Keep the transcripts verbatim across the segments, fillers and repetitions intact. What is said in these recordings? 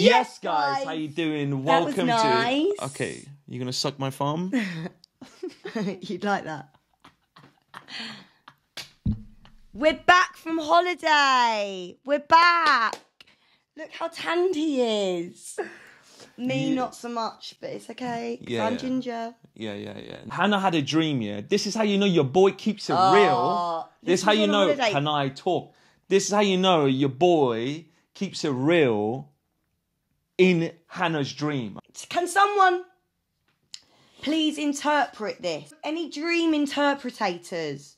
Yes, guys. guys. How you doing? Welcome that was nice. to. Okay, you gonna suck my thumb? You'd like that. We're back from holiday. We're back. Look how tanned he is. Me, yeah. Not so much, but it's okay. Yeah, I'm yeah. ginger. Yeah, yeah, yeah. Hannah had a dream, yeah. This is how you know your boy keeps it oh, real. This is how you know, holiday. Can I talk? This is how you know your boy keeps it real in Hannah's dream. Can someone please interpret this? Any dream interpreters,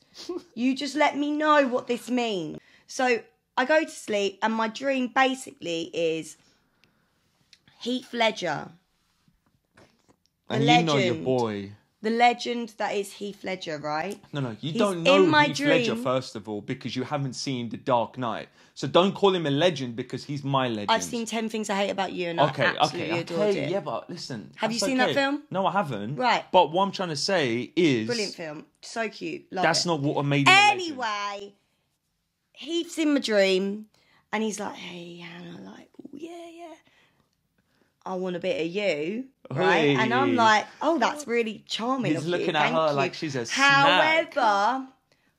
you just let me know what this means. So I go to sleep and my dream basically is... Heath Ledger, the and you legend, know your boy. The legend that is Heath Ledger, right? No, no, you He's don't know Heath dream. Ledger, first of all, because you haven't seen The Dark Knight. So don't call him a legend because he's my legend. I've seen ten Things I Hate About You and okay, I absolutely okay, adored okay, it. Yeah, but listen. Have you seen okay. that film? No, I haven't. Right. But what I'm trying to say is... Brilliant film. So cute. Love that's it. Not what made him anyway, a legend. Heath's in my dream and he's like, hey, Hannah, like, oh, yeah, yeah. I want a bit of you, right? Hey. And I'm like, oh, that's really charming. He's of looking you. At Thank her you. Like she's a snack. However,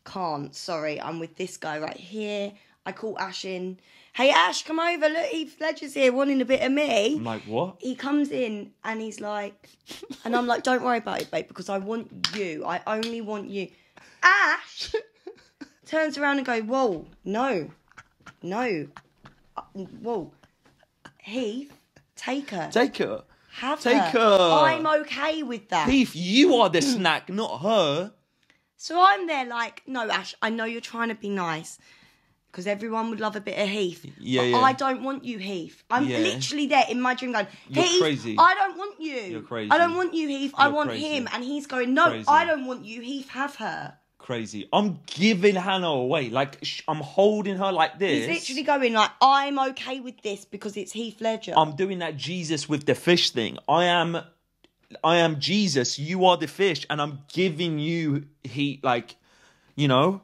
can't. Sorry, I'm with this guy right here. I call Ash in. Hey, Ash, come over. Look, Heath Ledger's here wanting a bit of me. I'm like, what? He comes in and he's like, and I'm like, don't worry about it, babe, because I want you. I only want you. Ash turns around and goes, whoa, no, no, whoa, Heath. Take her. Take her. Have Take her. her. I'm okay with that. Heath, you are the snack, not her. So I'm there like, no, Ash, I know you're trying to be nice. Because everyone would love a bit of Heath. Yeah, but yeah. I don't want you, Heath. I'm yeah. literally there in my dream going, Heath, you're crazy. I don't want you. You're crazy. I don't want you, Heath. You're I want crazy. him. And he's going, no, crazy. I don't want you, Heath. Have her. Crazy. I'm giving Hannah away. Like, sh I'm holding her like this. He's literally going like, I'm okay with this because it's Heath Ledger. I'm doing that Jesus with the fish thing. I am, I am Jesus. You are the fish. And I'm giving you heat, like, you know,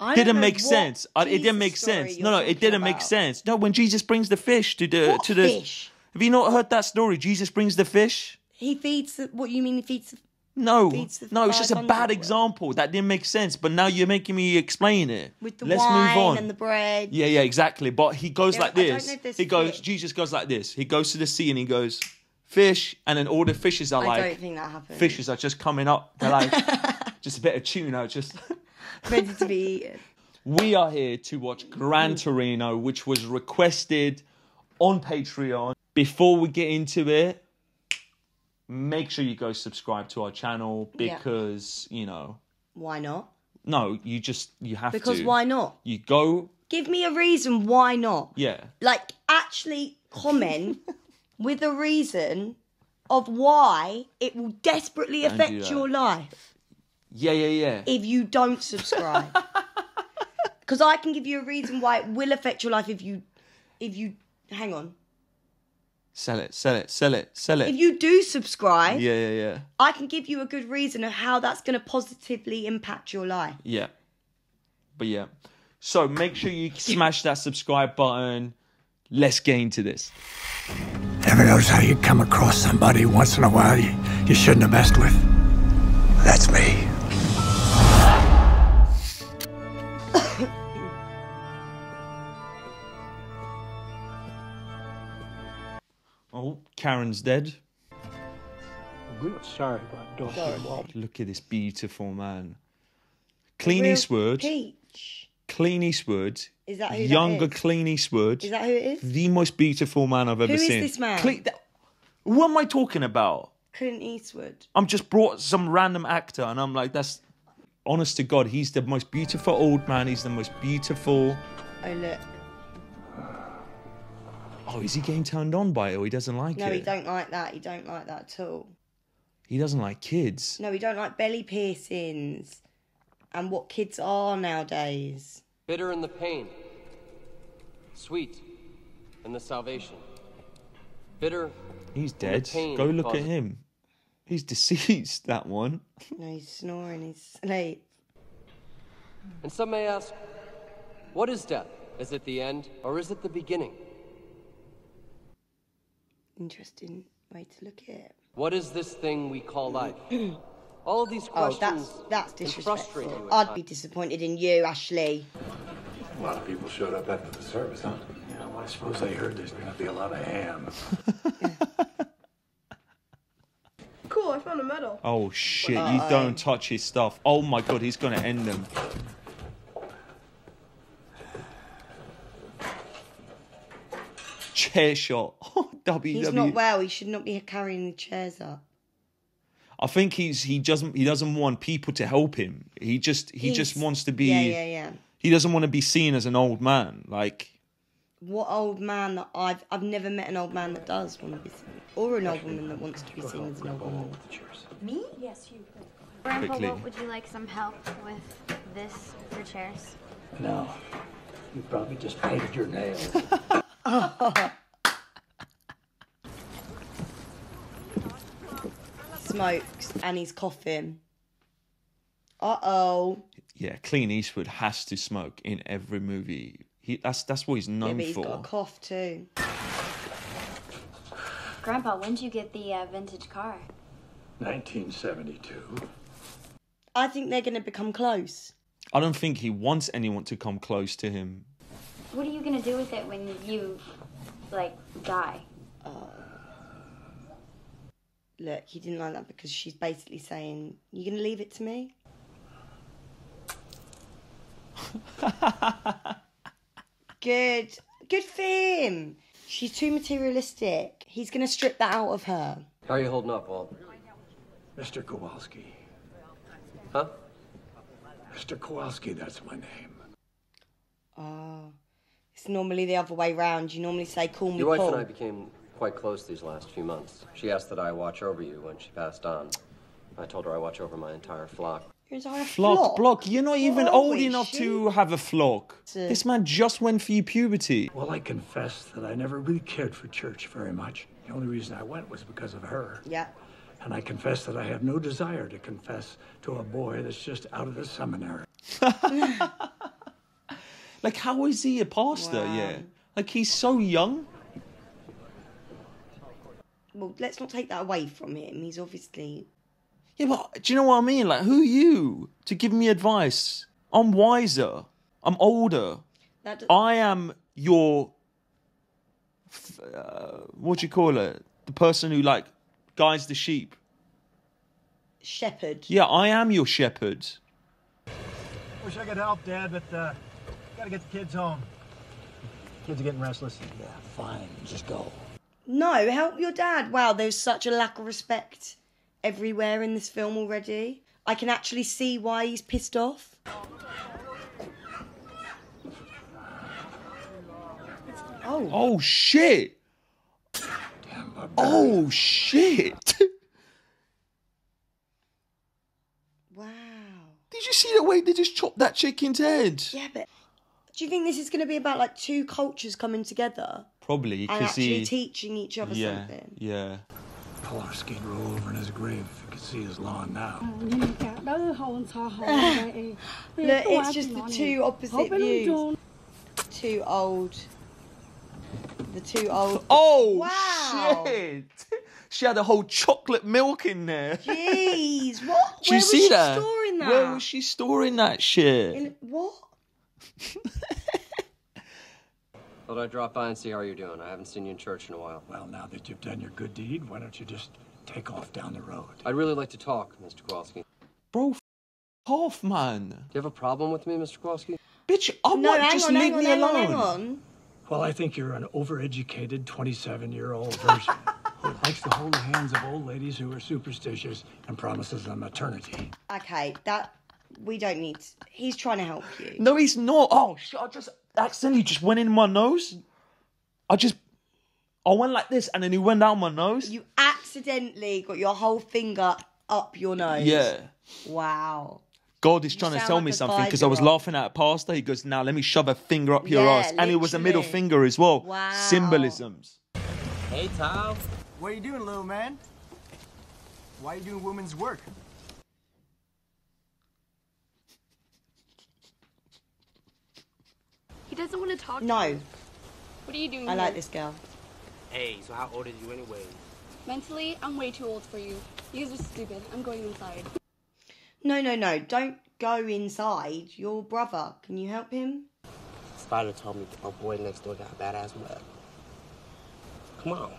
I didn't make sense. I, it didn't make sense. No, no, it didn't about. make sense. No, when Jesus brings the fish to the... What to the fish? Have you not heard that story? Jesus brings the fish. He feeds, the, what you mean he feeds the fish? No, no, it's just a bad example. That didn't make sense, but now you're making me explain it. With the Let's wine move on. and the bread. Yeah, yeah, exactly. But he goes there's, like this. He goes, fish. Jesus goes like this. He goes to the sea and he goes, fish. And then all the fishes are I like, don't think that happens. Fishes are just coming up. They're like, just a bit of tuna, just ready to be eaten. We are here to watch Gran Torino, which was requested on Patreon. Before we get into it, make sure you go subscribe to our channel because, yeah. you know... Why not? No, you just, you have because to. Because why not? You go... Give me a reason why not. Yeah. Like, actually comment with a reason of why it will desperately don't affect your life. Yeah, yeah, yeah. If you don't subscribe. Because I can give you a reason why it will affect your life if you... If you... Hang on. Sell it, sell it, sell it, sell it. If you do subscribe... Yeah, yeah, yeah. I can give you a good reason of how that's going to positively impact your life. Yeah. But yeah. So make sure you smash that subscribe button. Let's get into this. Never knows how you come across somebody once in a while you, you shouldn't have messed with. That's me. Oh, Karen's dead. Good. Sorry about Doctor Bob. Look at this beautiful man. Clint Eastwood. Peach. Clint Eastwood. Is that who Younger that is? Clint Eastwood. Is that who it is? The most beautiful man I've ever who seen. Who is this man? Clint, who am I talking about? Clint Eastwood. I'm just brought some random actor and I'm like, that's... Honest to God, he's the most beautiful old man. He's the most beautiful... Oh, look. Oh, is he getting turned on by it or he doesn't like no, it? No, he don't like that. He don't like that at all. He doesn't like kids. No, he don't like belly piercings and what kids are nowadays. Bitter in the pain. Sweet in the salvation. Bitter. He's dead. Go look at him. He's deceased, that one. No, he's snoring. He's asleep. And some may ask, what is death? Is it the end or is it the beginning? interesting way to look at it. What is this thing we call life? All of these questions. Oh, that's that's disrespectful. I'd be disappointed in you, Ashley. A lot of people showed up after the service, huh? Yeah, well, I suppose they heard there's going to be a lot of ham. Cool, I found a medal. Oh, shit, uh, you don't touch his stuff. Oh, my God, he's going to end them. Chair shot. Oh, W W E. He's not well. He should not be carrying the chairs up. I think he's he doesn't he doesn't want people to help him. He just he he's, just wants to be. Yeah, yeah, yeah. He doesn't want to be seen as an old man. Like, what old man that I've I've never met an old man that does want to be seen, or an old woman that wants to be seen as an old woman. Me? Yes, you. Grandpa, quickly. What, would you like some help with this? Your chairs? No, you probably just painted your nails. Oh. Smokes and he's coughing. Uh oh. Yeah, Clint Eastwood has to smoke in every movie. He that's that's what he's known yeah, but he's for. He's got a cough too. Grandpa, when did you get the uh, vintage car? nineteen seventy-two. I think they're going to become close. I don't think he wants anyone to come close to him. What are you going to do with it when you, like, die? Oh. Look, he didn't like that because she's basically saying, "You going to leave it to me?" Good, good for him. She's too materialistic. He's gonna strip that out of her. How are you holding up, Walt? Mister Kowalski. Huh? Mister Kowalski, that's my name. Oh, it's normally the other way round. You normally say, "Call me Paul." Your wife Paul. and I became quite close these last few months. She asked that I watch over you when she passed on. I told her I watch over my entire flock. Flock, flock, block. You're not even oh, old enough shoot. to have a flock. This man just went through puberty. Well, I confess that I never really cared for church very much. The only reason I went was because of her. Yeah. And I confess that I have no desire to confess to a boy that's just out of the seminary. Like, how is he a pastor? Wow. Yeah. Like, he's so young. Well, let's not take that away from him. He's obviously... Yeah, but do you know what I mean? Like, who are you to give me advice? I'm wiser. I'm older. I am your... Uh, what do you call it? The person who, like, guides the sheep. Shepherd. Yeah, I am your shepherd. Wish I could help, Dad, but uh, gotta get the kids home. Kids are getting restless. Yeah, fine. Just go. No, help your dad. Wow, there's such a lack of respect everywhere in this film already. I can actually see why he's pissed off. Oh. Oh, shit. Damn, oh, shit. Wow. Did you see the way they just chopped that chicken's head? Yeah, but do you think this is going to be about, like, two cultures coming together? Probably. And actually he... teaching each other yeah, something. Yeah, yeah. Kowalski would roll over in his grave if you could see his lawn now. Look, it's just the two opposite views. Too old. The two old. Oh, wow. Shit. She had a whole chocolate milk in there. Jeez, what? Did Where you was see she that? storing that? Where was she storing that shit? In what? Thought I'd drop by and see how you're doing. I haven't seen you in church in a while. Well, now that you've done your good deed, why don't you just take off down the road? I'd really like to talk, Mister Kowalski. Bro, f*** off, man. Do you have a problem with me, Mister Kowalski? Bitch, I no, want just on, leave on, me on, alone. Hang on. Well, I think you're an overeducated twenty-seven-year-old version who likes the holy hands of old ladies who are superstitious and promises them eternity. Okay, that... We don't need... To, he's trying to help you. No, he's not. Oh, shit, I just... accidentally just went in my nose. I just, I went like this and then he went down my nose. You accidentally got your whole finger up your nose. Yeah. Wow. God is trying to tell me something because I was laughing at a pastor. He goes, now nah, let me shove a finger up your yeah, ass. And literally. It was a middle finger as well. Wow. Symbolisms. Hey, Tao. What are you doing, little man? Why are you doing women's work? He doesn't want to talk. No. To what are you doing? I here? like this girl. Hey, so how old are you anyway? Mentally, I'm way too old for you. You guys are stupid. I'm going inside. No, no, no. Don't go inside. Your brother. Can you help him? Spider told me my boy next door got a badass whip. Come on.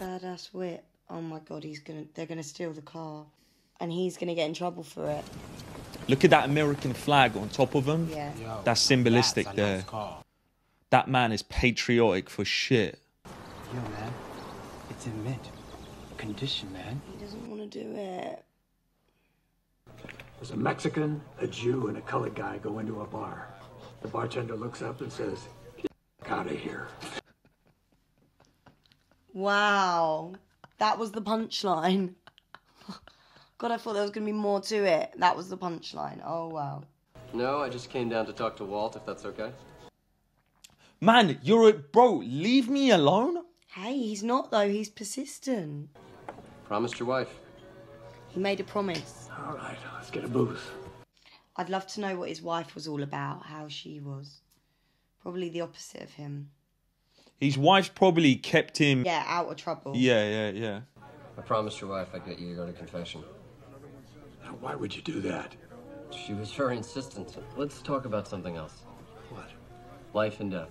Badass whip. Oh my god, he's gonna they're gonna steal the car. And he's gonna get in trouble for it. Look at that American flag on top of him. Yeah. Yo, that's symbolistic that's there. Nice, that man is patriotic for shit. Yo, man. It's in mint condition, man. He doesn't want to do it. There's a Mexican, a Jew, and a colored guy go into a bar. The bartender looks up and says, "Get out of here." Wow. That was the punchline. God, I thought there was going to be more to it. That was the punchline. Oh, wow. No, I just came down to talk to Walt, if that's okay. Man, you're a... Bro, leave me alone? Hey, he's not, though. He's persistent. Promised your wife. He made a promise. All right, let's get a booze. I'd love to know what his wife was all about, how she was. Probably the opposite of him. His wife probably kept him... Yeah, out of trouble. Yeah, yeah, yeah. I promised your wife I'd get you to go to confession. Now, why would you do that? She was very insistent. Let's talk about something else. What? Life and death.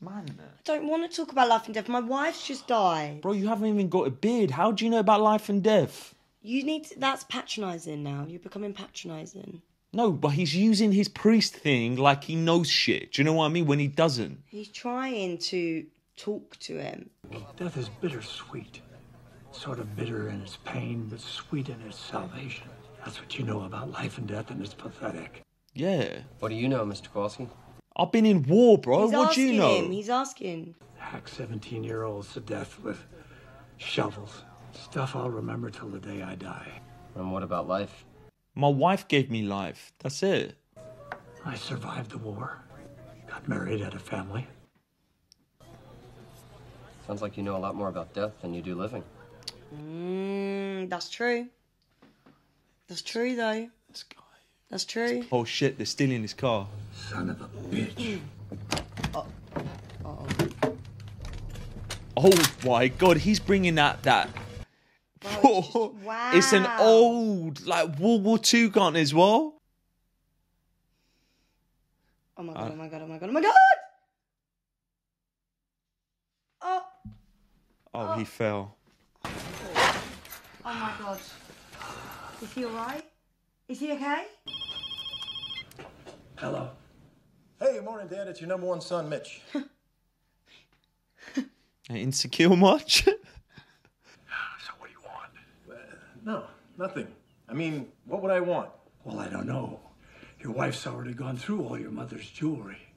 Man. I don't want to talk about life and death. My wife's just died. Bro, you haven't even got a beard. How do you know about life and death? You need to, that's patronising now. You're becoming patronising. No, but he's using his priest thing like he knows shit. Do you know what I mean? When he doesn't. He's trying to talk to him. Death is bittersweet. Sort of bitter in its pain, but sweet in its salvation. That's what you know about life and death, and it's pathetic. Yeah. What do you know, Mister Kowalski? I've been in war, bro. He's what do you know? Him. He's asking. Hack seventeen-year-olds to death with shovels. Stuff I'll remember till the day I die. And what about life? My wife gave me life. That's it. I survived the war. Got married, had a family. Sounds like you know a lot more about death than you do living. Mm, that's true. That's true, though. This guy. That's true. Oh shit! They're stealing his car. Son of a bitch. Oh. Uh-oh. Oh my god! He's bringing out that that. Bro, it's, just, wow. It's an old like World War Two gun as well. Oh my god! Uh, oh my god! Oh my god! Oh my god! Oh. Oh, oh. He fell. Oh my god. Is he alright? Is he okay? Hello. Hey, morning, Dad. It's your number one son, Mitch. Insecure much? So what do you want? Uh, no, nothing. I mean, what would I want? Well, I don't know. Your wife's already gone through all your mother's jewelry.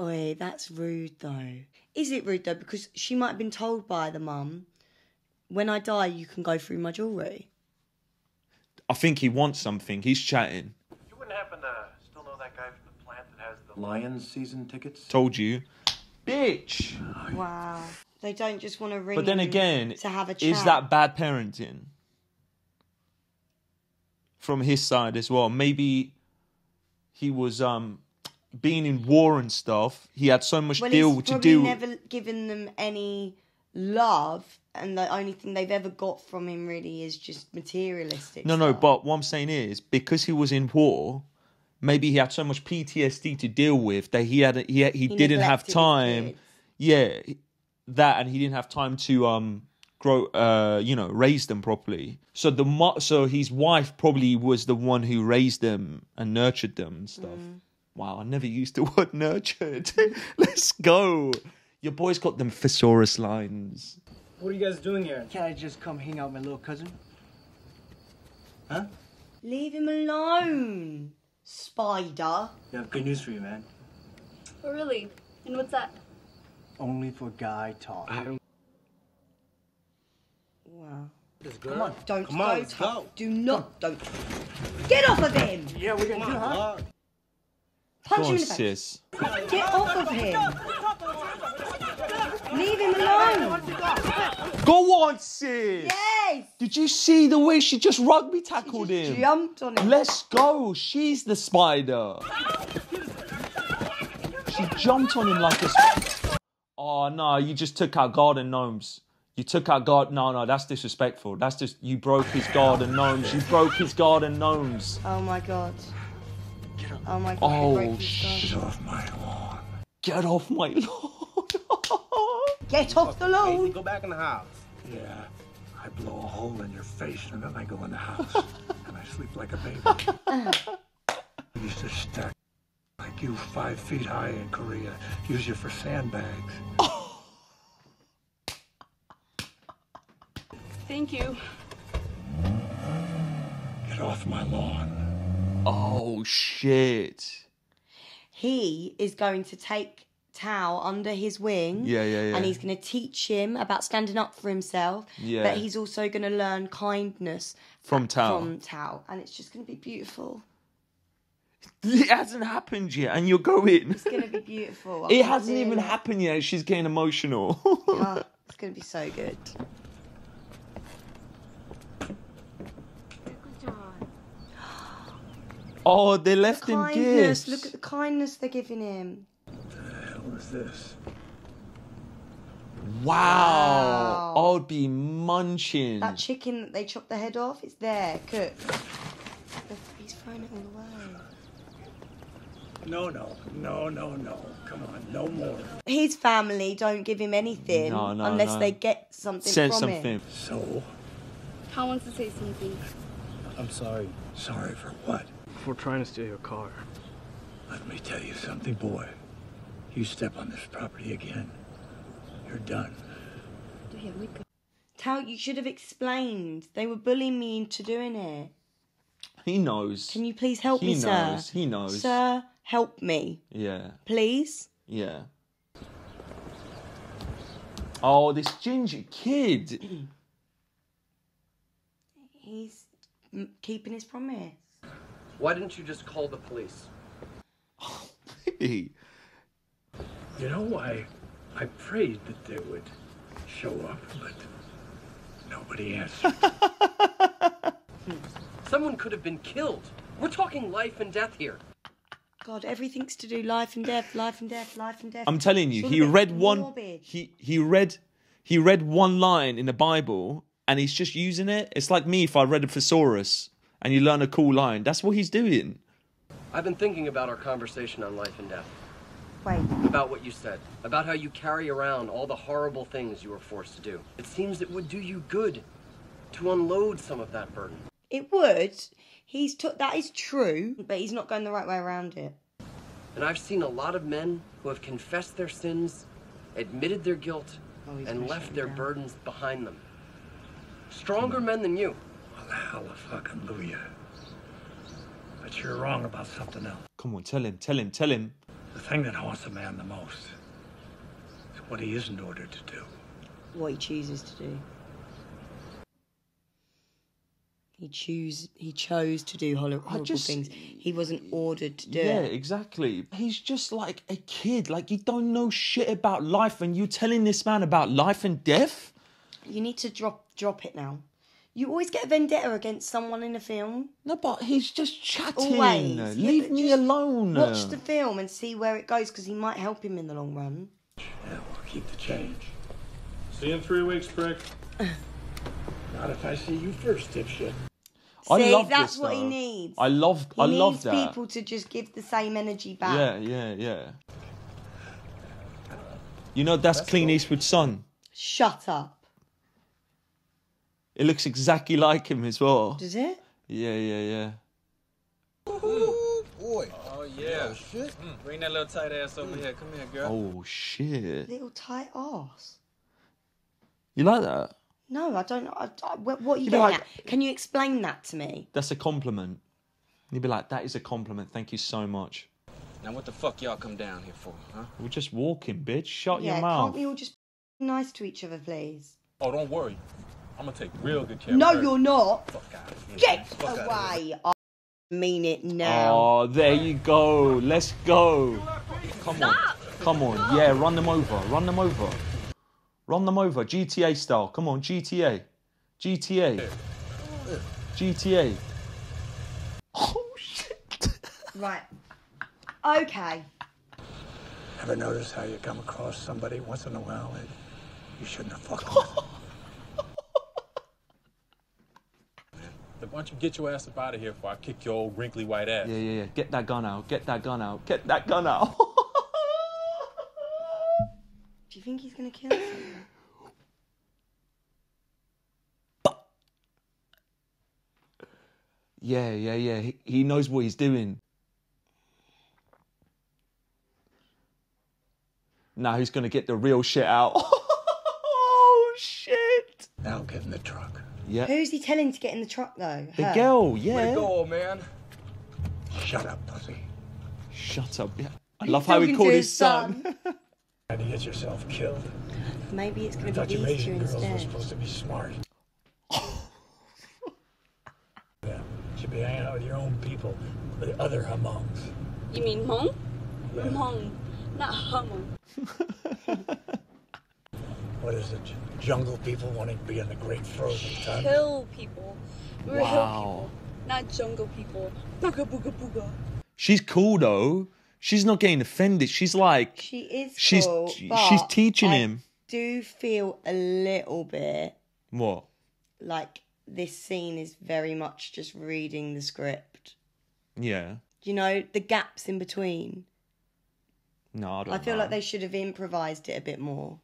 Oi, that's rude, though. Is it rude, though? Because she might have been told by the mum... When I die, you can go through my jewellery. I think he wants something. He's chatting. You wouldn't happen to still know that guy from the plant that has the Lions season tickets? Told you. Bitch. Wow. They don't just want to ring But then again, to have a chat. Is that bad parenting? From his side as well. Maybe he was... um. Being in war and stuff, he had so much well, deal to do. He's probably never given them any love, and the only thing they've ever got from him really is just materialistic. No, stuff. no, but what I'm saying is, because he was in war, maybe he had so much P T S D to deal with that he had he he, he didn't have time. Yeah, that, and he didn't have time to um grow uh you know raise them properly. So the so his wife probably was the one who raised them and nurtured them and stuff. Mm. Wow, I never used the word nurtured. Let's go. Your boy's got them thesaurus lines. What are you guys doing here? Can't I just come hang out with my little cousin? Huh? Leave him alone, Spider. I have good news for you, man. Oh, really? And what's that? Only for guy talk. I... Wow. Come on, don't come on, go talk. Do not, don't. Get off of him! Yeah, we're gonna do huh? Punch him in the face. Get off of him. Leave him alone. Go on, sis. Yes. Did you see the way she just rugby tackled she just him? Jumped on him. Let's go. She's the spider. She jumped on him like a... Oh, no, you just took our garden gnomes. You took our garden... No, no, that's disrespectful. That's just... You broke his garden gnomes. You broke his garden gnomes. Oh, my God. Oh, my God. Oh, shit. Get off my lawn. Get off my lawn. Get off the lawn. Go back in the house. Yeah. I blow a hole in your face, and then I go in the house. And I sleep like a baby. I used to stack like you five feet high in Korea. Use you for sandbags. Oh. Thank you. Get off my lawn. Oh, shit. He is going to take Tao under his wing, yeah, yeah, yeah. and he's going to teach him about standing up for himself, yeah. but he's also going to learn kindness from Tao. From Tao, and it's just going to be beautiful. It hasn't happened yet, and you're going. It's going to be beautiful. It hasn't even happened yet. She's getting emotional. Oh, it's going to be so good. Oh, they left him gifts. Look at the kindness they're giving him. Is this? Wow. wow! I'd be munching. That chicken that they chopped the head off, it's there, cooked. He's throwing it all away. No, no, no, no, no. Come on, no more. His family don't give him anything no, no, unless no. they get something Says from something. It. So? Tom wants to say something. I'm sorry. Sorry for what? For trying to steal your car. Let me tell you something, boy. You step on this property again, you're done. Tao, you should have explained. They were bullying me into doing it. He knows. Can you please help me, sir? He knows. He knows. Sir, help me. Yeah. Please? Yeah. Oh, this ginger kid. He's keeping his promise. Why didn't you just call the police? Oh, baby. You know, I, I prayed that they would show up, but nobody answered. Someone could have been killed. We're talking life and death here. God, everything's to do life and death, life and death, life and death. I'm telling you, he read one. He he read, he read one line in the Bible, and he's just using it. It's like me if I read a thesaurus and you learn a cool line. That's what he's doing. I've been thinking about our conversation on life and death. Wait. About what you said, about how you carry around all the horrible things you were forced to do. It seems it would do you good to unload some of that burden. It would. He's took that is true, but he's not going the right way around it. And I've seen a lot of men who have confessed their sins, admitted their guilt, oh, and left their down. burdens behind them. Stronger men than you. Well, hallelujah. But you're wrong about something else. Come on, tell him, tell him, tell him. The thing that haunts a man the most is what he isn't ordered to do. What he chooses to do. He choose he chose to do horrible just, things. He wasn't ordered to do. Yeah, exactly. He's just like a kid. Like, you don't know shit about life, and you're telling this man about life and death. You need to drop drop it now. You always get a vendetta against someone in a film. No, but he's just chatting. Always. Leave yeah, me alone. Watch the film and see where it goes, because he might help him in the long run. Yeah, we'll keep the change. See you in three weeks, prick. Not if I see you first, dipshit. I see, love that's this, what though. he needs. I love, he I needs love that. people to just give the same energy back. Yeah, yeah, yeah. You know, that's, that's Clint cool. Eastwood's son. Shut up. It looks exactly like him as well. Does it? Yeah, yeah, yeah. Ooh, boy. Oh, yeah. Oh, shit. Mm. Bring that little tight ass over mm. here. Come here, girl. Oh, shit. Little tight ass. You like that? No, I don't. I, I, what are you getting like, at? Can you explain that to me? That's a compliment. You'd be like, that is a compliment. Thank you so much. Now, what the fuck y'all come down here for, huh? We're just walking, bitch. Shut yeah, your mouth. Can't we all just be nice to each other, please? Oh, don't worry. I'm gonna take real good care. No, of her. you're not. Fuck out of here. Get Fuck away. Out of here. I mean it now. Oh, there you go. Let's go. Come Stop. on. Come on. Stop. Yeah, run them over. Run them over. Run them over. G T A style. Come on, G T A. G T A. G T A. Oh, shit. Right. Okay. Ever notice how you come across somebody once in a while and you shouldn't have fucked with? Why don't you get your ass up out of here before I kick your old wrinkly white ass? Yeah, yeah, yeah. Get that gun out. Get that gun out. Get that gun out. Do you think he's gonna kill us? Yeah, yeah, yeah. He, he knows what he's doing. Now he's gonna get the real shit out. Oh shit! Now get in the truck. Yeah. Who's he telling to get in the truck though? The Her. girl. Yeah. Way to go, man. Shut up, pussy. Shut up. Yeah. I love how he called his son. son. Trying to get yourself killed. Maybe it's gonna I be these two instead. Girls were supposed to be smart. Should be hanging out with your own people, the other Hmongs. You mean Hmong? Yeah. Hmong, not Hmong. What is it? Jungle people wanting to be in the great frozen time? Hill people. We're wow. hill people, not jungle people. Booga booga booga. She's cool though. She's not getting offended. She's like she is. She's cool, but she's teaching I him. Do feel a little bit what? Like. This scene is very much just reading the script. Yeah. You know, the gaps in between. No, I don't I feel know. like they should have improvised it a bit more.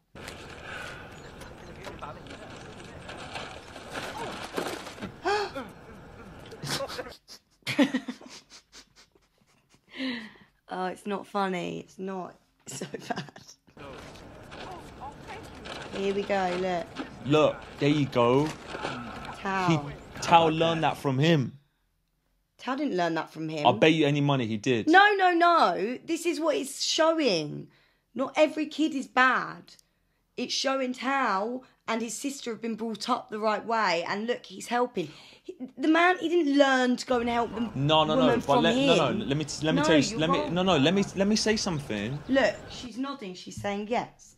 Oh, it's not funny. It's not. It's so bad. Here we go, look. Look, there you go. He, Tao learned that from him. Tao didn't learn that from him. I'll bet you any money he did. No, no, no. This is what it's showing. Not every kid is bad. It's showing Tao and his sister have been brought up the right way. And look, he's helping. He, the man, he didn't learn to go and help them. No, no, no. But let, no, no. Let me, let me no, tell you. Let me, no, no. Let me, let me say something. Look, she's nodding. She's saying yes.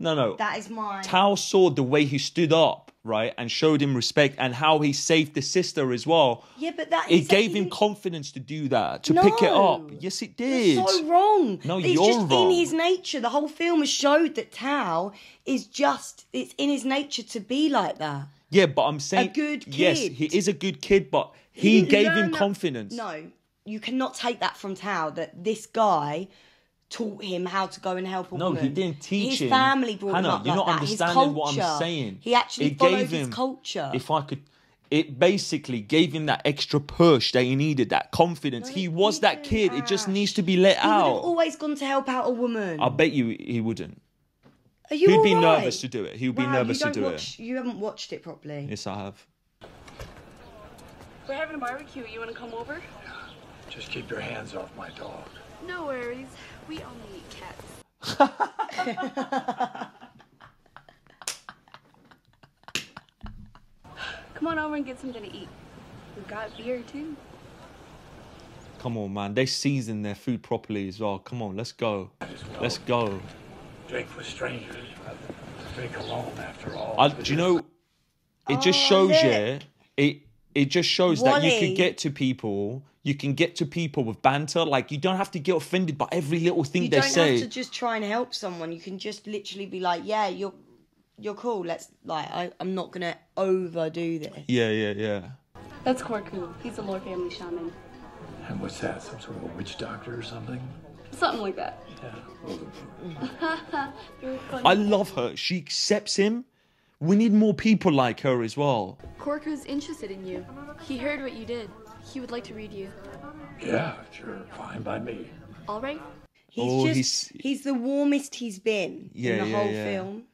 No, no. That is mine. Tao saw the way he stood up, right, and showed him respect, and how he saved the sister as well. Yeah, but that it gave him confidence to do that, to no, pick it up. Yes, it did. You're so wrong. No, it's you're just wrong. In his nature. The whole film has showed that Tao is just. It's in his nature to be like that. Yeah, but I'm saying a good kid. Yes, he is a good kid, but he you gave him confidence. That, no, you cannot take that from Tao. That this guy. Taught him how to go and help a woman. No, he didn't teach his him. His family brought Hannah, him up you're like not that. Understanding what I'm saying. He actually it followed gave his him, culture. If I could, it basically gave him that extra push that he needed, that confidence. No, he, he was that kid. Ash. It just needs to be let he out. He would have always gone to help out a woman. I bet you he wouldn't. Are you He'd be right? nervous to do it. He would wow, be nervous to do watch, it. You haven't watched it properly. Yes, I have. We're having a barbecue. You want to come over? Just keep your hands off my dog. No worries. We only eat cats. Come on over and get something to eat. We've got beer too. Come on, man. They season their food properly as well. Come on, let's go. Let's go. Drink with strangers. Drink alone after all. I, do you know? It just oh, shows you. It it just shows Wally. that you could get to people. You can get to people with banter. Like, you don't have to get offended by every little thing you they say. You don't have to just try and help someone. You can just literally be like, yeah, you're you're cool. Let's, like, I, I'm not going to overdo this. Yeah, yeah, yeah. That's Korku. He's a lore family shaman. And what's that? Some sort of a witch doctor or something? Something like that. Yeah. I love her. She accepts him. We need more people like her as well. Korku's interested in you. He heard what you did. He would like to read you. Yeah, sure. Fine by me. All right. He's oh, just, he's... he's the warmest he's been yeah, in the yeah, whole yeah. film.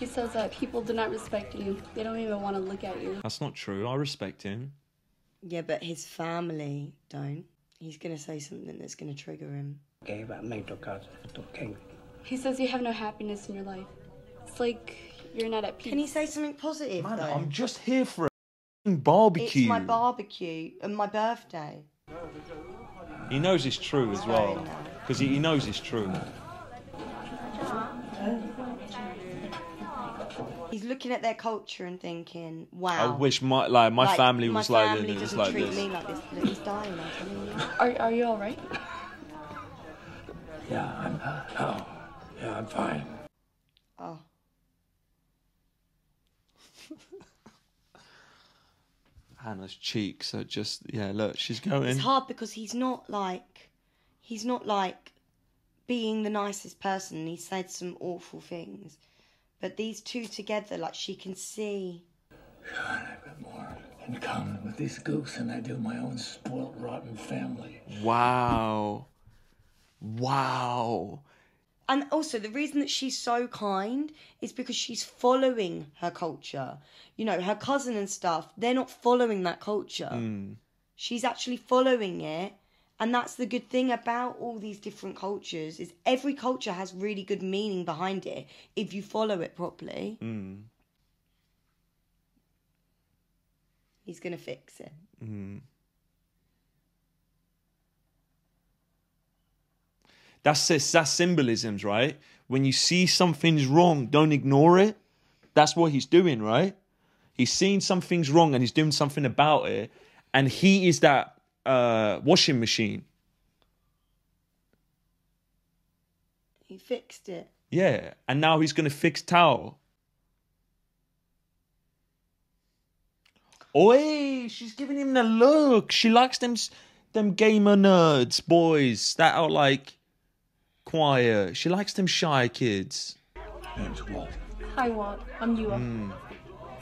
He says that people do not respect you. They don't even want to look at you. That's not true. I respect him. Yeah, but his family don't. He's going to say something that's going to trigger him. He says you have no happiness in your life. It's like you're not at peace. Can he say something positive, Man, though? I'm just here for a barbecue. It's my barbecue and my birthday. He knows it's true as well, because he knows it's true. He's looking at their culture and thinking, "Wow." I wish my like my like, family was my family like this. Doesn't like treat this. me like this. He's dying. Are Are you all right? Yeah, I'm no. Yeah, I'm fine. Oh. Hannah's cheeks are just, yeah, look, she's going. It's hard because he's not like, he's not like being the nicest person. He said some awful things. But these two together, like, she can see. God, I've got more in common with these goofs than I do my own spoiled, rotten family. Wow. Wow. And also, the reason that she's so kind is because she's following her culture. You know, her cousin and stuff, they're not following that culture. Mm. She's actually following it. And that's the good thing about all these different cultures, is every culture has really good meaning behind it if you follow it properly. Mm. He's going to fix it. Mm. That's that's symbolisms, right? When you see something's wrong, don't ignore it. That's what he's doing, right? He's seeing something's wrong and he's doing something about it. And he is that uh, washing machine. He fixed it. Yeah, and now he's going to fix Tao. Oi, she's giving him the look. She likes them, them gamer nerds, boys that are like... quiet. She likes them shy kids. Name's Walt. Hi, Walt. I'm Yua. Mm.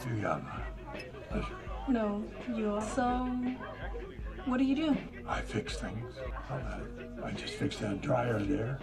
Too young. Pleasure. No, Yua. So, what do you do? I fix things. I, I just fixed that dryer there.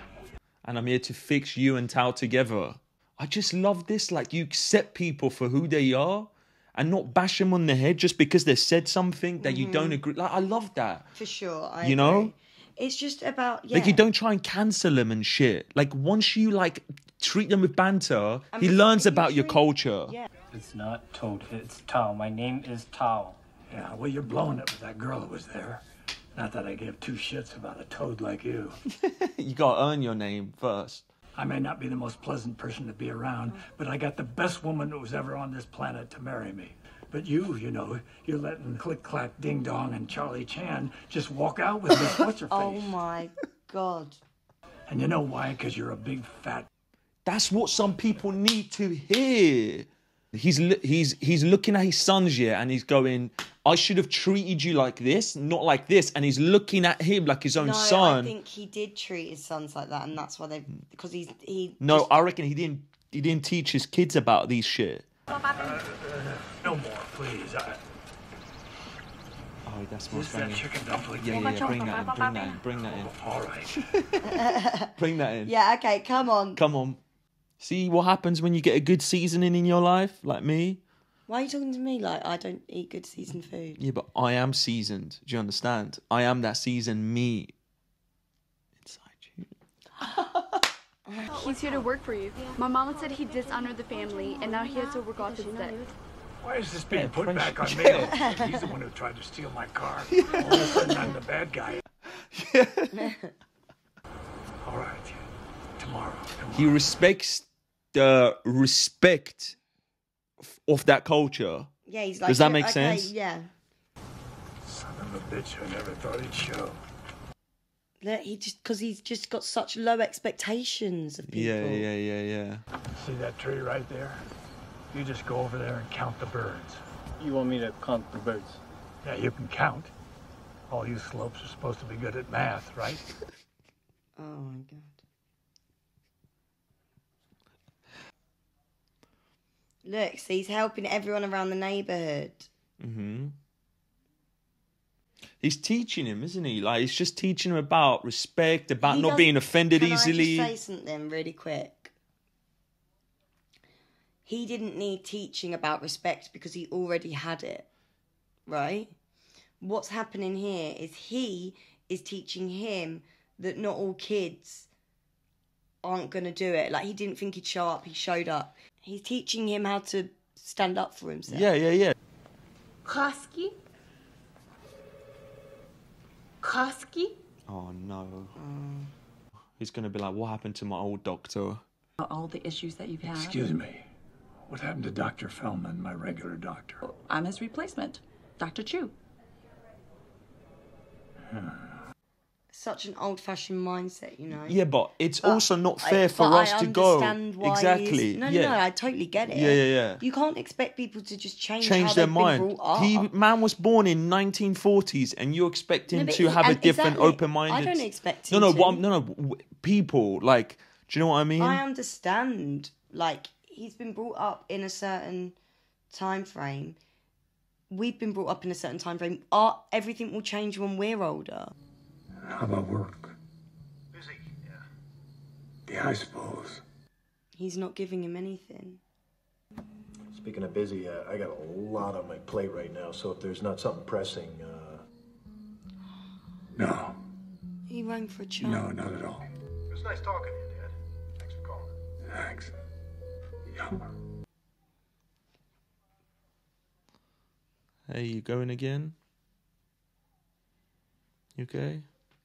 And I'm here to fix you and Tao together. I just love this. Like, you accept people for who they are and not bash them on the head just because they said something that mm-hmm. you don't agree. Like, I love that. For sure. I you agree. know? It's just about, yeah. Like, you don't try and cancel them and shit. Like, once you, like, treat them with banter, I mean, he learns about your culture. Yeah. It's not Toad, it's Tao. My name is Tao. Yeah, well, you're blowing it with that girl who was there. Not that I give two shits about a toad like you. You gotta earn your name first. I may not be the most pleasant person to be around, but I got the best woman who was ever on this planet to marry me. But you, you know, you're letting Click Clack Ding Dong and Charlie Chan just walk out with this what's-her-face. Oh, my God. And you know why? Because you're a big fat... That's what some people need to hear. He's, he's, he's looking at his sons here and he's going, I should have treated you like this, not like this. And he's looking at him like his own no, son. No, I think he did treat his sons like that. And that's why they... Because he's... He no, just... I reckon he didn't, he didn't teach his kids about these shit. Uh, uh, no more, please. I... Oh, that's more Spanish. That chicken dumpling. Yeah, yeah, yeah, bring that in, bring that in, bring that in. All right. Bring that in. Yeah, okay, come on. Come on. See what happens when you get a good seasoning in your life, like me? Why are you talking to me like I don't eat good seasoned food? Yeah, but I am seasoned. Do you understand? I am that seasoned meat. Inside you. He's here to work for you. My mama said he dishonored the family, and now he has to work off his debt. Why is this being yeah, put French back on me? He's the one who tried to steal my car. All of a sudden, I'm the bad guy. Yeah. All right. Tomorrow, tomorrow. He respects the respect of that culture. Yeah, he's like... Does that make okay, sense? Yeah. Son of a bitch, I never thought he'd show. He just because he's just got such low expectations of people. Yeah, yeah, yeah, yeah. See that tree right there? You just go over there and count the birds. You want me to count the birds? Yeah, you can count. All you slopes are supposed to be good at math, right? Oh my God. Look, so he's helping everyone around the neighborhood. Mm-hmm. He's teaching him, isn't he? Like, he's just teaching him about respect, about not being offended easily. Can I just say something really quick? He didn't need teaching about respect because he already had it, right? What's happening here is he is teaching him that not all kids aren't going to do it. Like, he didn't think he'd show up. He showed up. He's teaching him how to stand up for himself. Yeah, yeah, yeah. Kowalski? Kowalski? Oh no. Mm. He's going to be like, what happened to my old doctor? All the issues that you've had. Excuse me. What happened to Doctor Feldman, my regular doctor? I'm his replacement, Doctor Chu. Hmm. such an old-fashioned mindset, you know. Yeah, but it's but also not fair I, for us I to go. Why exactly. No, yeah. no, no, I totally get it. Yeah, yeah, yeah. You can't expect people to just change, change how their mind. He man was born in nineteen forties, and you expect him no, to he, have a different exactly, open-minded. I don't expect him. No, no, to. no, no. People like, do you know what I mean? I understand. Like, he's been brought up in a certain time frame. We've been brought up in a certain time frame. Our, everything will change when we're older. How about work? Busy, yeah. Yeah, I suppose. He's not giving him anything. Speaking of busy, uh, I got a lot on my plate right now, so if there's not something pressing, uh... No. He rang for a chat. No, not at all. It was nice talking to you, Dad. Thanks for calling. Thanks. Yeah. Hey, you going again? You okay?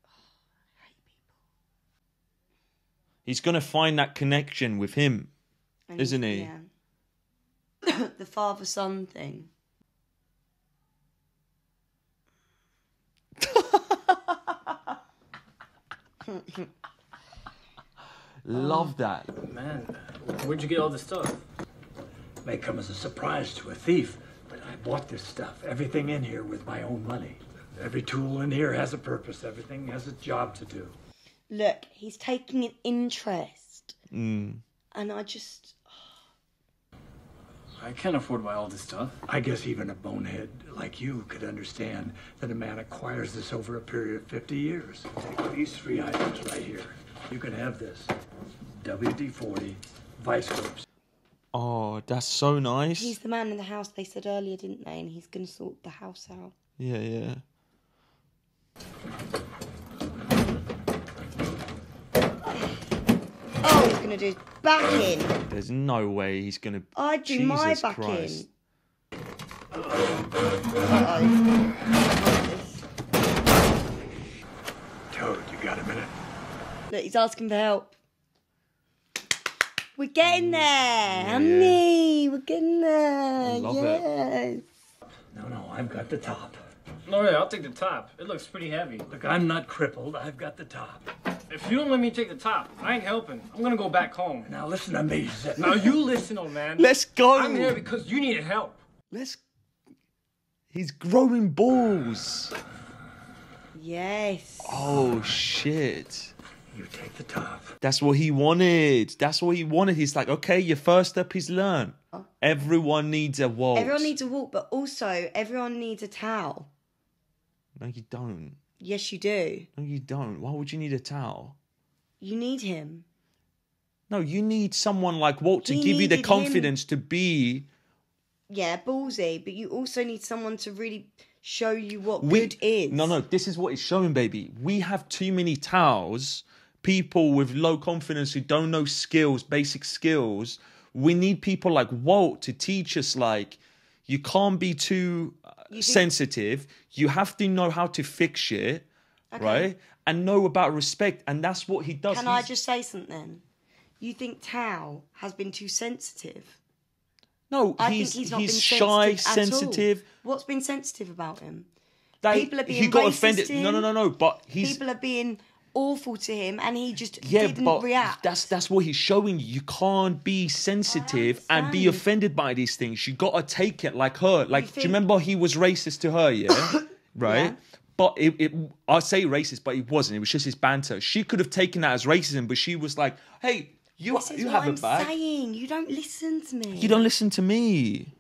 Oh, I hate people. He's going to find that connection with him, and isn't he? Yeah. The father-son thing. Love that. Man, where'd you get all this stuff? It may come as a surprise to a thief. I bought this stuff, everything in here, with my own money. Every tool in here has a purpose. Everything has a job to do. Look, he's taking an interest. Mm. And I just... I can't afford to buy all this stuff. I guess even a bonehead like you could understand that a man acquires this over a period of fifty years. Take these three items right here. You can have this. W D forty, vice grips. Oh, that's so nice. He's the man in the house, they said earlier, didn't they? And he's going to sort the house out. Yeah, yeah. Oh, he's going to do his back in. There's no way he's going to... I'd do Jesus my back Christ. in. Uh-oh. Toad, you got a minute? Look, he's asking for help. We're getting there, yeah. honey. We're getting there. I love yes. it. No, no, I've got the top. No, yeah, I'll take the top. It looks pretty heavy. Look, I'm not crippled. I've got the top. If you don't let me take the top, I ain't helping. I'm gonna go back home. Now listen to me. Now you listen, old man. Let's go. I'm here because you needed help. Let's. He's growing balls. Yes. Oh shit. You take the top. That's what he wanted. That's what he wanted. He's like, okay, your first step is learn. Oh. Everyone needs a walk. Everyone needs a walk, but also everyone needs a towel. No, you don't. Yes, you do. No, you don't. Why would you need a towel? You need him. No, you need someone like Walt he to give you the confidence him. to be... Yeah, ballsy, but you also need someone to really... show you what we, good is. No, no, this is what it's showing, baby. We have too many towels, people with low confidence who don't know skills, basic skills. We need people like Walt to teach us, like, you can't be too you sensitive. You have to know how to fix shit, okay. right? And know about respect. And that's what he does. Can He's... I just say something? You think Tao has been too sensitive? No, I he's, think he's, not he's been shy, sensitive. sensitive. What's been sensitive about him? That, people are being he got racist offended. No, no, no, no. But he's, people are being awful to him, and he just yeah, didn't but react. That's that's what he's showing you. You can't be sensitive and be offended by these things. You gotta take it like her. Like, you think... do you remember he was racist to her? Yeah, right. Yeah. But it, it, I say racist, but it wasn't. It was just his banter. She could have taken that as racism, but she was like, "Hey." You, this is you what I'm back. saying. You don't listen to me. You don't listen to me.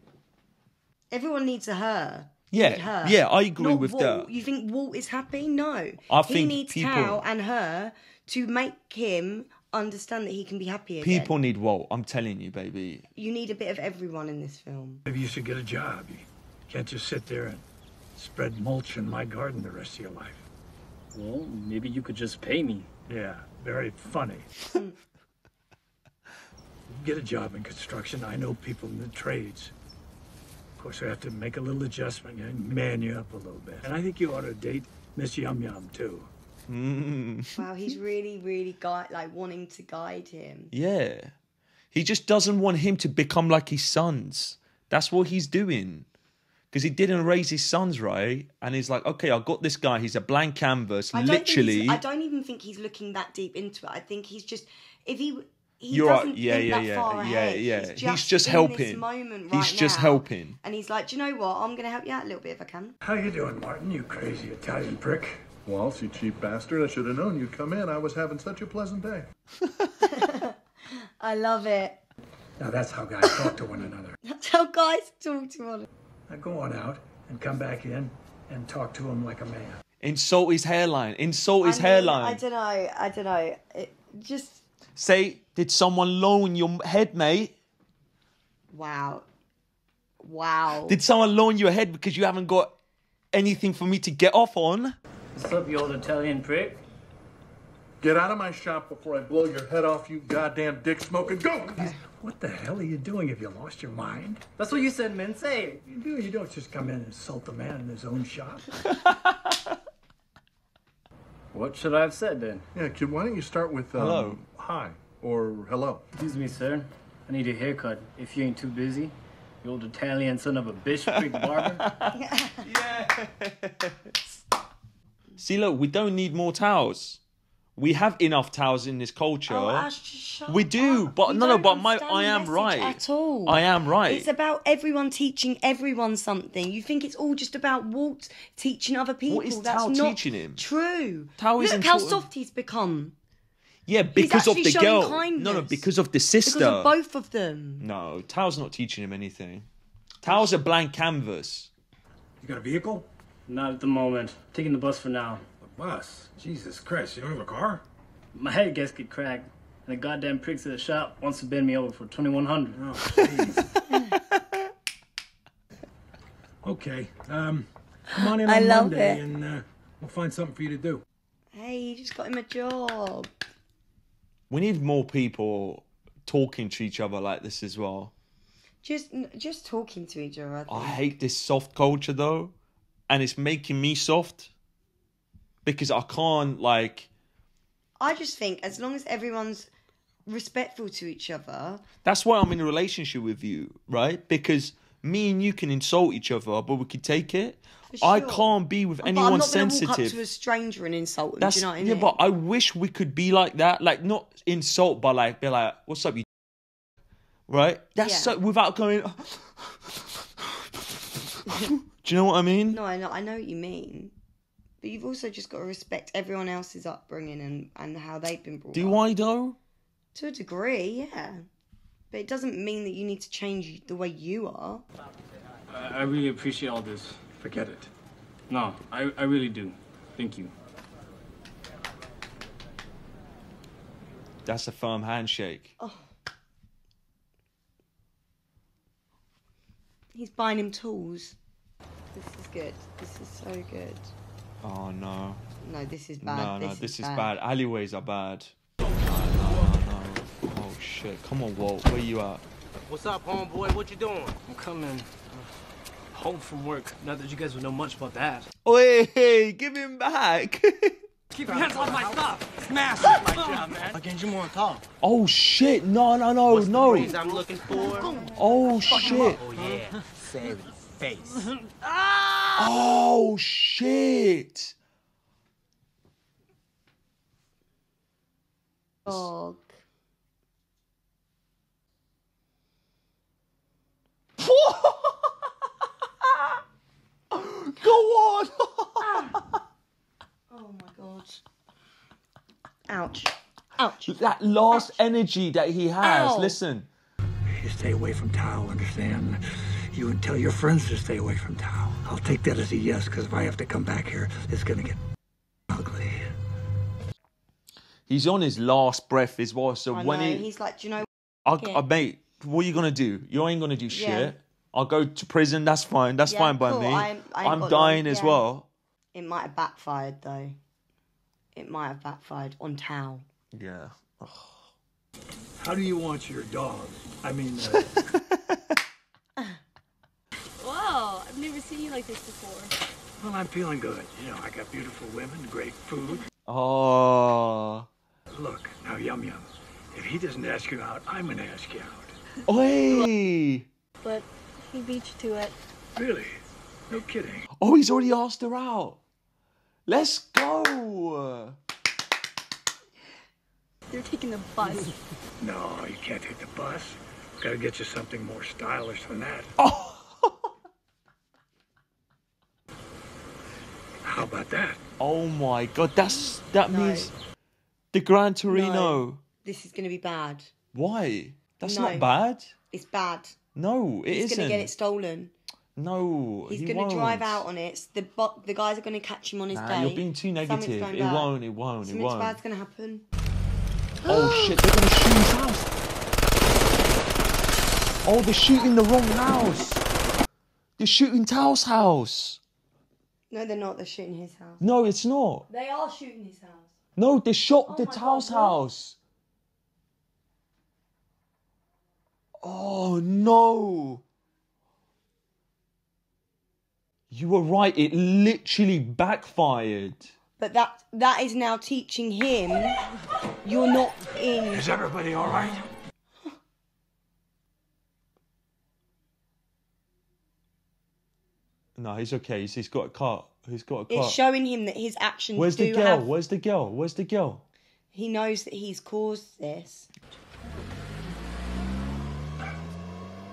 Everyone needs a her. Yeah, need her. yeah, I agree Not with Walt. that. You think Walt is happy? No. I he think needs people... Tao and her to make him understand that he can be happy again. People need Walt, I'm telling you, baby. You need a bit of everyone in this film. Maybe you should get a job. You can't just sit there and spread mulch in my garden the rest of your life. Well, maybe you could just pay me. Yeah, very funny. Get a job in construction. I know people in the trades. Of course, I have to make a little adjustment and man you up a little bit. And I think you ought to date Miss Yum Yum too. Mm. Wow, he's really, really guide, like wanting to guide him. Yeah, he just doesn't want him to become like his sons. That's what he's doing. because he didn't raise his sons right, and he's like, okay, I got this guy. He's a blank canvas. I literally, I don't even think he's looking that deep into it. I think he's just if he. He You're doesn't right. yeah, think yeah, that yeah, far yeah, ahead. yeah. He's just, he's just in helping. This moment right he's just now. helping. And he's like, do you know what? I'm going to help you out a little bit if I can. How you doing, Martin? You crazy Italian prick. Waltz, you cheap bastard! I should have known you'd come in. I was having such a pleasant day. I love it. Now that's how guys talk to one another. That's how guys talk to one another. Now go on out and come back in and talk to him like a man. Insult his hairline. Insult his I mean, hairline. I don't know. I don't know. It just. Say, did someone loan your head, mate? Wow. Wow. Did someone loan your head because you haven't got anything for me to get off on? What's up, you old Italian prick? Get out of my shop before I blow your head off, you goddamn dick smoking. Go! Okay. What the hell are you doing? Have you lost your mind? That's what you said men say. You do. You don't just come in and insult the man in his own shop. What should I have said then? Yeah, kid, why don't you start with um, hello, hi, or hello? Excuse me, sir. I need a haircut. If you ain't too busy, you old Italian son of a bitch, freak barber. Yes. See, look, we don't need more towels. We have enough towels in this culture. Oh, Ash, shut we do, up. but you no, no, but my, I am right. At all. I am right. It's about everyone teaching everyone something. You think it's all just about Walt teaching other people? What is That's Tao not teaching him? True. Tao Look is how soft he's become. Yeah, because he's of the girl. Kindness. No, no, because of the sister. Because of both of them. No, Tao's not teaching him anything. Tao's a blank canvas. You got a vehicle? Not at the moment. Taking the bus for now. Bus? Jesus Christ, you don't have a car? My head gasket cracked, and the goddamn pricks at the shop wants to bend me over for twenty-one hundred. Oh, jeez. Okay, um, come on in on I love Monday, it. and uh, we'll find something for you to do. Hey, you just got him a job. We need more people talking to each other like this as well. Just, just talking to each other. I, think. I hate this soft culture, though, and it's making me soft. Because I can't, like... I just think as long as everyone's respectful to each other... That's why I'm in a relationship with you, right? Because me and you can insult each other, but we can take it. Sure. I can't be with anyone but sensitive. I'm not going to walk up to a stranger and insult them, do you know what I mean? Yeah, but I wish we could be like that. Like, not insult, but like, be like, what's up, you... Right? That's yeah. so... Without going... Do you know what I mean? No, I know, I know what you mean. But you've also just got to respect everyone else's upbringing and, and how they've been brought up. Do I, though? To a degree, yeah. But it doesn't mean that you need to change the way you are. I, I really appreciate all this. Forget it. No, I, I really do. Thank you. That's a firm handshake. Oh. He's buying him tools. This is good. This is so good. Oh no. No, this is bad. No, no, this, this is, is bad. bad. Alleyways are bad. No, no, no, no. Oh shit. Come on, Walt. Where you at? What's up, homeboy? What you doing? I'm coming uh, home from work. Not that you guys would know much about that. Oh, hey, hey, give him back. Keep your hands off my stuff. Smash it. My job, man. I can do more talk. Oh shit. No, no, no, What's no. The I'm looking for. Oh shit. Oh yeah. Save it. Face. Oh shit. Dog. Go on. Oh my god. Ouch. Ouch. That last Ouch. energy that he has. Ow. Listen. You stay away from Tao, understand? You would tell your friends to stay away from Tao. I'll take that as a yes, because if I have to come back here, it's going to get ugly. He's on his last breath as well, so I when know. he... he's like, do you know... I, I, mate, what are you going to do? You ain't going to do shit. Yeah. I'll go to prison, that's fine. That's yeah, fine by cool. me. I, I I'm dying long, as yeah. well. It might have backfired, though. It might have backfired on Tao. Yeah. Ugh. How do you want your dog? I mean... Uh... I've never seen you like this before. Well, I'm feeling good. You know, I got beautiful women, great food. Oh. Look, now, Yum Yum, if he doesn't ask you out, I'm going to ask you out. Oi! But he beat you to it. Really? No kidding. Oh, he's already asked her out. Let's go. You're taking the bus. No, you can't take the bus. Gotta get you something more stylish than that. Oh. How about that? Oh my God, that's that no. means the Gran Torino. No. This is gonna be bad. Why? That's no. not bad. It's bad. No, it He's isn't. He's gonna get it stolen. No, he's he gonna won't. drive out on it. The the guys are gonna catch him on his nah, day. You're being too negative. It bad. won't. It won't. Something's it won't. Bad's gonna happen. Oh shit! They're gonna shoot his house. Oh, they're shooting the wrong house. They're shooting Tao's house. No, they're not. They're shooting his house. No, it's not. They are shooting his house. No, they shot oh the Tao's God, house. What? Oh no. You were right, it literally backfired. But that that is now teaching him you're not in. Is everybody all right? No, he's okay. He's, he's got a cut. He's got a cut. It's showing him that his actions Where's do the girl? Have... Where's the girl? Where's the girl? He knows that he's caused this.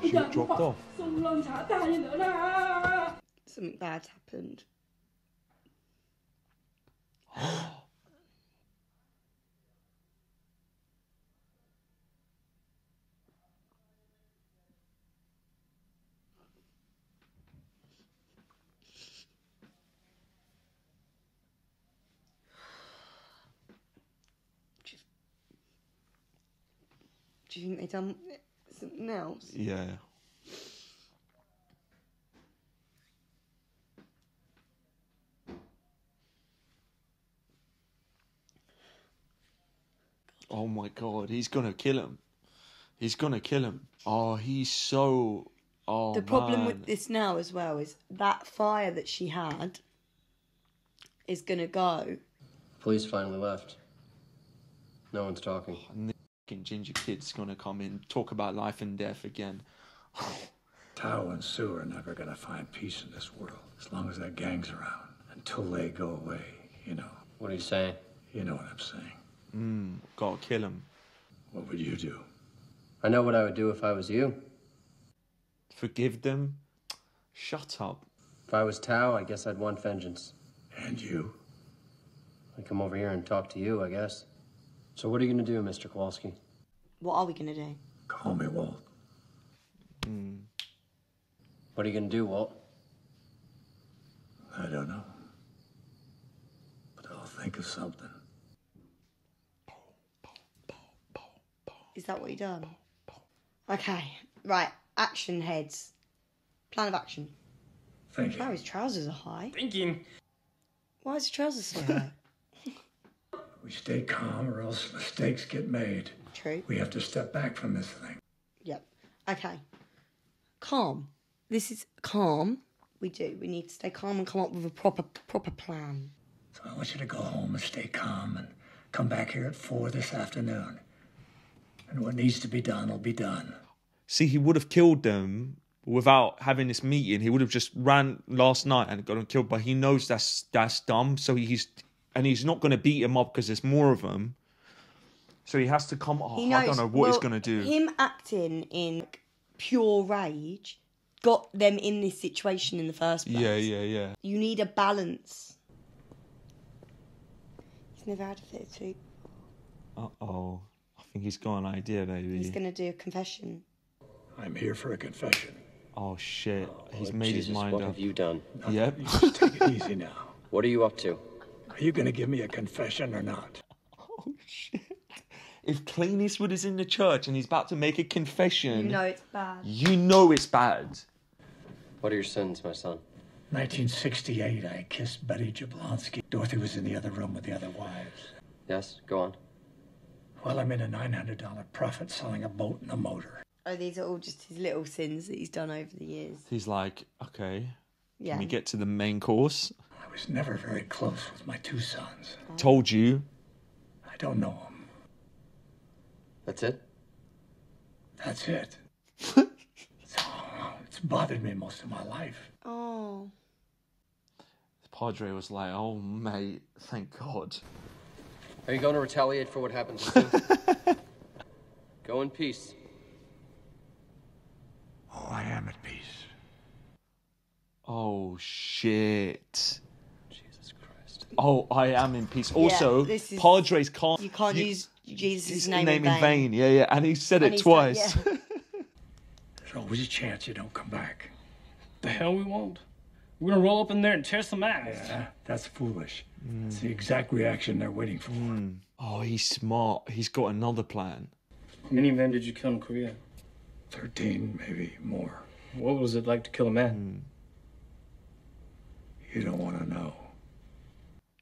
She dropped off. Something bad happened. Do you think they've done something else? Yeah. Oh my God, he's gonna kill him. He's gonna kill him. Oh, he's so... Oh, The problem man. with this now as well is that fire that she had is gonna go. Police finally left. No one's talking. Oh, and the fucking ginger kid's gonna come in, talk about life and death again. Tao and Sue are never gonna find peace in this world as long as that gang's around. Until they go away, you know. What are you saying? You know what I'm saying. Mm, gotta kill him. What would you do? I know what I would do if I was you. Forgive them? Shut up. If I was Tao, I guess I'd want vengeance. And you? I'd come over here and talk to you, I guess. So what are you gonna do, Mister Kowalski? What are we gonna do? Call me Walt. Mm. What are you gonna do, Walt? I don't know. But I'll think of something. Is that what you done? Okay, right. Action heads. Plan of action. Thinking. Wow, his trousers are high. Thinking. Why is his trousers so high? We stay calm, or else mistakes get made. True. We have to step back from this thing. Yep. Okay. Calm. This is calm. We do. We need to stay calm and come up with a proper, proper plan. So I want you to go home and stay calm, and come back here at four this afternoon. And what needs to be done will be done. See, he would have killed them without having this meeting. He would have just ran last night and got him killed. But he knows that's that's dumb. So he's and he's not going to beat him up because there's more of them. So he has to come. Oh, knows, I don't know what well, he's going to do. Him acting in pure rage got them in this situation in the first place. Yeah, yeah, yeah. You need a balance. He's never had a fit too. Uh oh. I think he's got an idea, baby. He's going to do a confession. I'm here for a confession. Oh, shit. Oh, he's made Jesus, his mind what up. What have you done? Nothing. Yep. You just take it easy now. What are you up to? Are you going to give me a confession or not? Oh, shit. If Clint Eastwood is in the church and he's about to make a confession... You know it's bad. You know it's bad. What are your sins, my son? nineteen sixty-eight, I kissed Betty Jablonski. Dorothy was in the other room with the other wives. Yes, go on. Well, I made a nine hundred dollar profit selling a boat and a motor. Oh, these are all just his little sins that he's done over the years. He's like, okay, yeah. Can we get to the main course? I was never very close with my two sons. Oh. Told you. I don't know him. That's it? That's it. It's, oh, it's bothered me most of my life. Oh. Padre was like, oh, mate, thank God. Are you going to retaliate for what happened to you? Go in peace. Oh, I am at peace. Oh, shit. Jesus Christ. Oh, I am in peace. Also, yeah, is, Padres can't... You can't you, use Jesus' name, name in vain. vain. Yeah, yeah, and he said and it he twice. Said, yeah. There's always a chance you don't come back. The hell we won't. We're gonna roll up in there and tear some ass. Yeah, that's foolish. Mm. That's the exact reaction they're waiting for. Mm. Oh, he's smart. He's got another plan. How many men did you kill in Korea? Thirteen, maybe more. What was it like to kill a man? Mm. You don't want to know.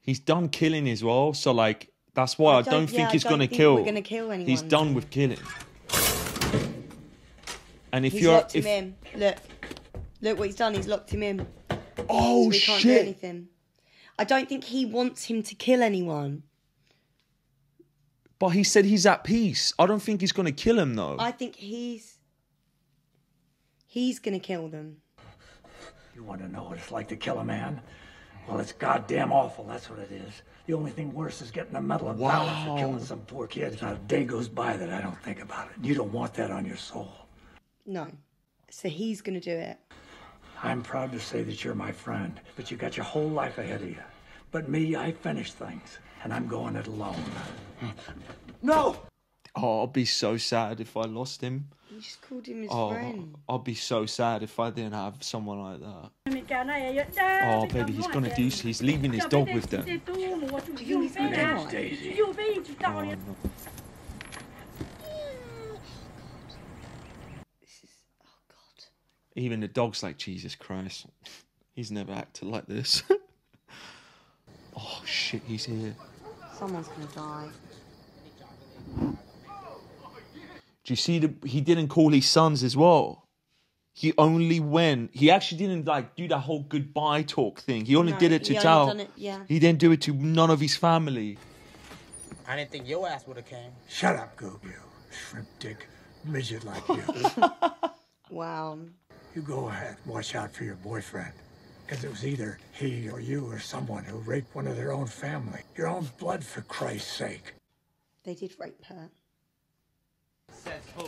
He's done killing as well, so like that's why I, I don't, don't think yeah, he's don't gonna think kill. We're gonna kill anyone. He's done with killing. And if he's you're, locked if... him in. Look, look what he's done. He's locked him in. Oh, so we can't shit. Do anything. I don't think he wants him to kill anyone. But he said he's at peace. I don't think he's going to kill him, though. I think he's... He's going to kill them. You want to know what it's like to kill a man? Well, it's goddamn awful. That's what it is. The only thing worse is getting a medal of wow. valor for killing some poor kid. Not a day goes by that I don't think about it. You don't want that on your soul. No. So he's going to do it. I'm proud to say that you're my friend, but you got your whole life ahead of you. But me, I finish things, and I'm going it alone. No! Oh, I'd be so sad if I lost him. You just called him his oh, friend. I'd be so sad if I didn't have someone like that. Oh, baby, he's gonna do... He's leaving his dog with them. He's gonna Daisy. Oh, no. Even the dog's like, Jesus Christ, he's never acted like this. Oh, shit, he's here. Someone's gonna die. Do you see the... He didn't call his sons as well. He only went... He actually didn't, like, do that whole goodbye talk thing. He only no, did it to Tao. Yeah. He didn't do it to none of his family. I didn't think your ass would have came. Shut up, Gobu. Shrimp dick. Midget like you. Wow. You go ahead, watch out for your boyfriend. Because it was either he or you or someone who raped one of their own family. Your own blood, for Christ's sake. They did rape her. Says who?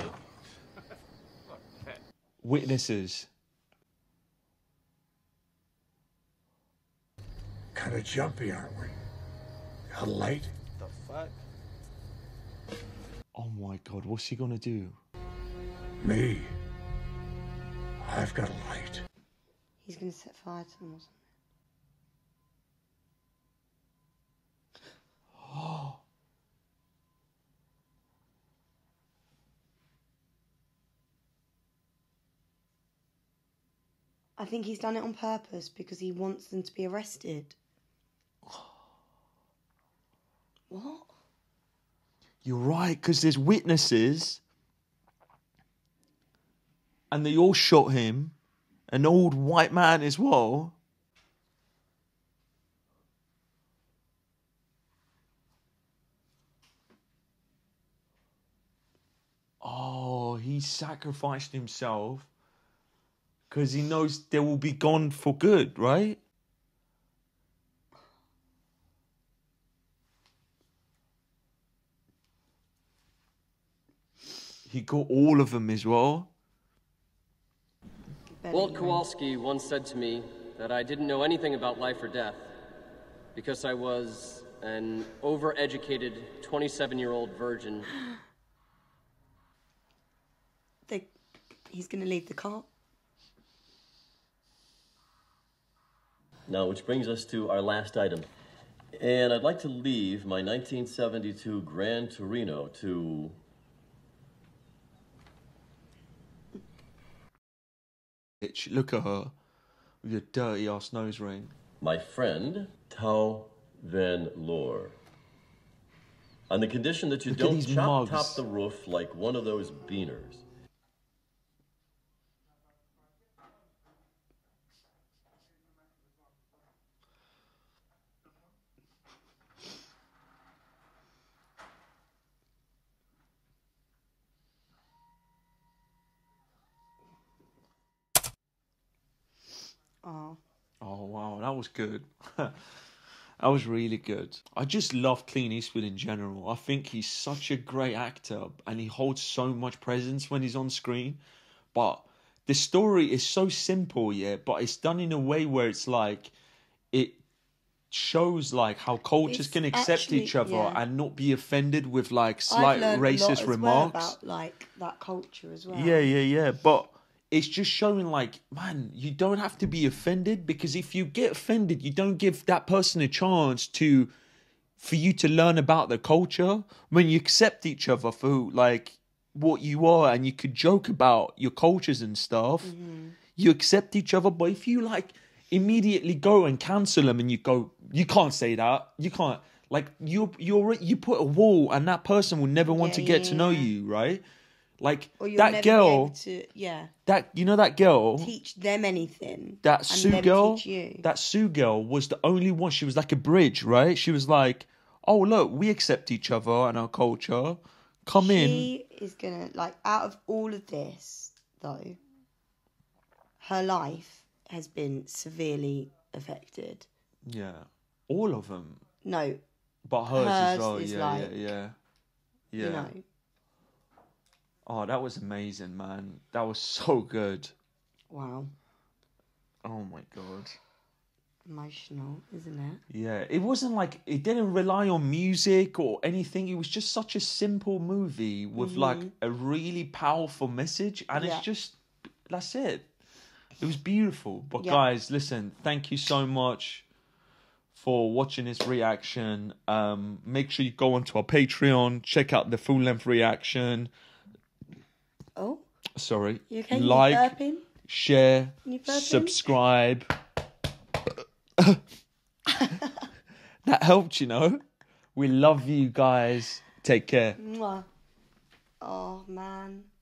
You? Witnesses. Kind of jumpy, aren't we? Got late? The fuck? Oh my God, what's he gonna do? Me. I've got a light. He's going to set fire to them or something. Oh. I think he's done it on purpose because he wants them to be arrested. What? You're right, because there's witnesses. And they all shot him. An old white man as well. Oh, he sacrificed himself because he knows they will be gone for good, right? He got all of them as well. Walt Kowalski once said to me that I didn't know anything about life or death because I was an overeducated twenty-seven-year-old virgin. They, he's going to leave the car. Now, which brings us to our last item. And I'd like to leave my nineteen seventy-two Gran Torino to... Look at her with your dirty ass nose ring. My friend, Tao Van Lore. On the condition that you Look don't chop mugs. top the roof like one of those beaners. Oh, wow, that was good. That was really good. I just love Clint Eastwood in general. I think he's such a great actor and he holds so much presence when he's on screen. But the story is so simple, yeah, but it's done in a way where it's like, it shows like how cultures it's can accept actually, each other yeah. and not be offended with like slight racist remarks. Well about like that culture as well. Yeah, yeah, yeah. But it's just showing like, man, you don't have to be offended, because if you get offended, you don't give that person a chance to, for you to learn about their culture. When you accept each other for who, like what you are, and you could joke about your cultures and stuff, mm-hmm. you accept each other. But if you like immediately go and cancel them and you go, you can't say that, you can't, like you you're you put a wall, and that person will never want yeah, to get yeah, to know yeah. you, right? Like that girl, to, yeah. That you know that girl. Teach them anything. That Sue girl. That Sue girl was the only one. She was like a bridge, right? She was like, "Oh look, we accept each other and our culture. Come she in." She is gonna like out of all of this though. Her life has been severely affected. Yeah, all of them. No, but hers, hers as well. Is yeah, like, yeah, yeah, yeah. You know, oh, that was amazing, man. That was so good. Wow. Oh, my God. Emotional, isn't it? Yeah, it wasn't like... It didn't rely on music or anything. It was just such a simple movie with, mm-hmm. like, a really powerful message. And yeah. it's just... That's it. It was beautiful. But, yeah. guys, listen, thank you so much for watching this reaction. Um, make sure you go onto our Patreon. Check out the full-length reaction. Oh, sorry. You okay? Like, you share, you subscribe. That helped, you know. We love you guys. Take care. Mwah. Oh man.